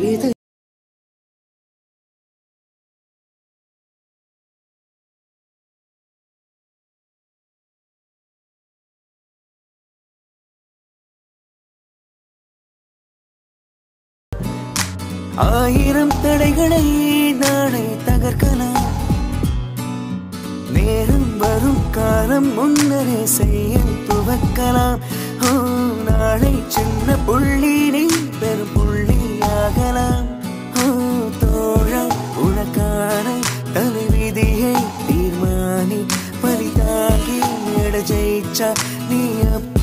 Este ஆயிரம் தடைகளை நாளை தகர்க்கலாம். நேரம் வரும் காலம் முன்னரே செய்ய துவக்கலாம். நாளை சின்ன புள்ளி நீ பெரும் புள்ளியாகலாம். தோழா உனக்கான தலை விதியை தீர்மானி பலிதாகி எட ஜெயிச்சா நீ